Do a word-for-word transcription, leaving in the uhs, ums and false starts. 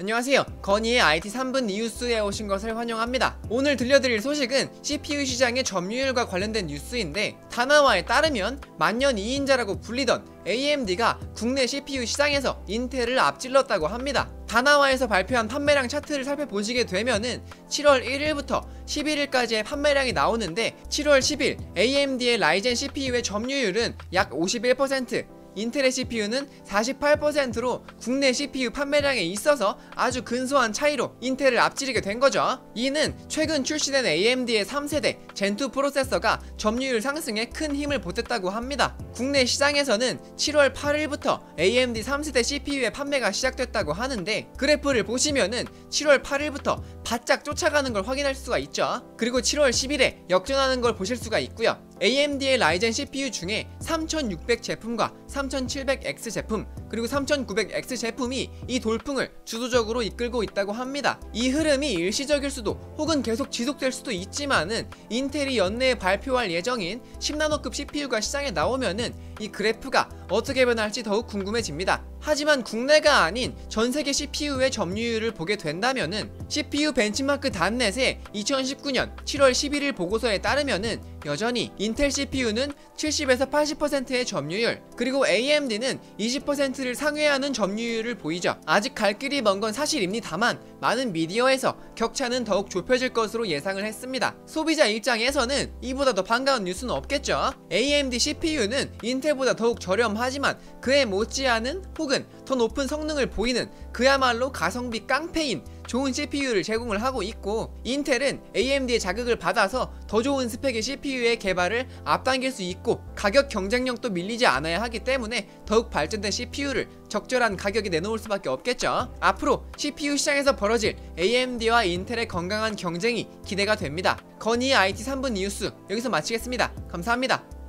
안녕하세요, 건이의 아이티 삼 분 뉴스에 오신 것을 환영합니다. 오늘 들려드릴 소식은 씨피유 시장의 점유율과 관련된 뉴스인데, 다나와에 따르면 만년 이인자라고 불리던 에이엠디가 국내 씨피유 시장에서 인텔을 앞질렀다고 합니다. 다나와에서 발표한 판매량 차트를 살펴보시게 되면은 칠월 일일부터 십일일까지의 판매량이 나오는데, 칠월 십일 에이엠디의 라이젠 씨피유의 점유율은 약 오십일 퍼센트, 인텔의 씨피유는 사십팔 퍼센트로 국내 씨피유 판매량에 있어서 아주 근소한 차이로 인텔을 앞지르게 된 거죠. 이는 최근 출시된 에이엠디의 삼세대 젠 투 프로세서가 점유율 상승에 큰 힘을 보탰다고 합니다. 국내 시장에서는 칠월 팔일부터 에이엠디 삼세대 씨피유의 판매가 시작됐다고 하는데, 그래프를 보시면은 칠월 팔일부터 바짝 쫓아가는 걸 확인할 수가 있죠. 그리고 칠월 십일에 역전하는 걸 보실 수가 있고요. 에이엠디의 라이젠 씨피유 중에 삼천육백 제품과 삼천칠백 엑스 제품, 그리고 삼천구백 엑스 제품이 이 돌풍을 주도적으로 이끌고 있다고 합니다. 이 흐름이 일시적일 수도 혹은 계속 지속될 수도 있지만은, 인텔이 연내에 발표할 예정인 십 나노급 씨피유가 시장에 나오면은 이 그래프가 어떻게 변할지 더욱 궁금해집니다. 하지만 국내가 아닌 전세계 씨피유의 점유율을 보게 된다면은 씨피유 벤치마크 단넷의 이천십구년 칠월 십일일 보고서에 따르면은 여전히 인텔 씨피유는 칠십에서 팔십 퍼센트의 점유율, 그리고 에이엠디는 이십 퍼센트를 상회하는 점유율을 보이죠. 아직 갈 길이 먼 건 사실입니다만, 많은 미디어에서 격차는 더욱 좁혀질 것으로 예상을 했습니다. 소비자 입장에서는 이보다 더 반가운 뉴스는 없겠죠. 에이엠디 씨피유는 인텔보다 더욱 저렴하지만 그에 못지않은 혹은 더 높은 성능을 보이는 그야말로 가성비 깡패인 좋은 씨피유를 제공을 하고 있고, 인텔은 에이엠디의 자극을 받아서 더 좋은 스펙의 씨피유의 개발을 앞당길 수 있고 가격 경쟁력도 밀리지 않아야 하기 때문에 더욱 발전된 씨피유를 적절한 가격에 내놓을 수밖에 없겠죠. 앞으로 씨피유 시장에서 벌어질 에이엠디와 인텔의 건강한 경쟁이 기대가 됩니다. 건이의 아이티 삼 분 뉴스 여기서 마치겠습니다. 감사합니다.